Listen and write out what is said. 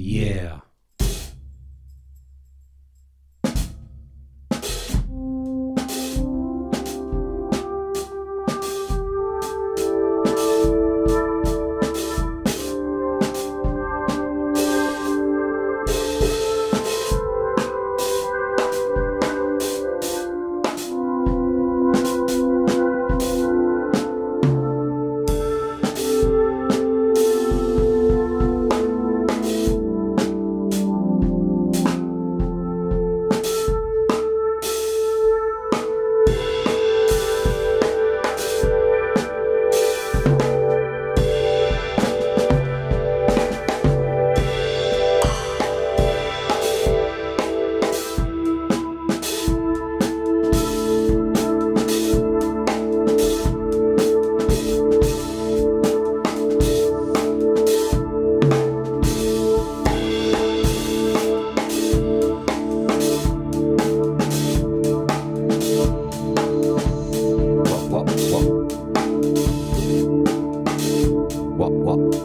yeah.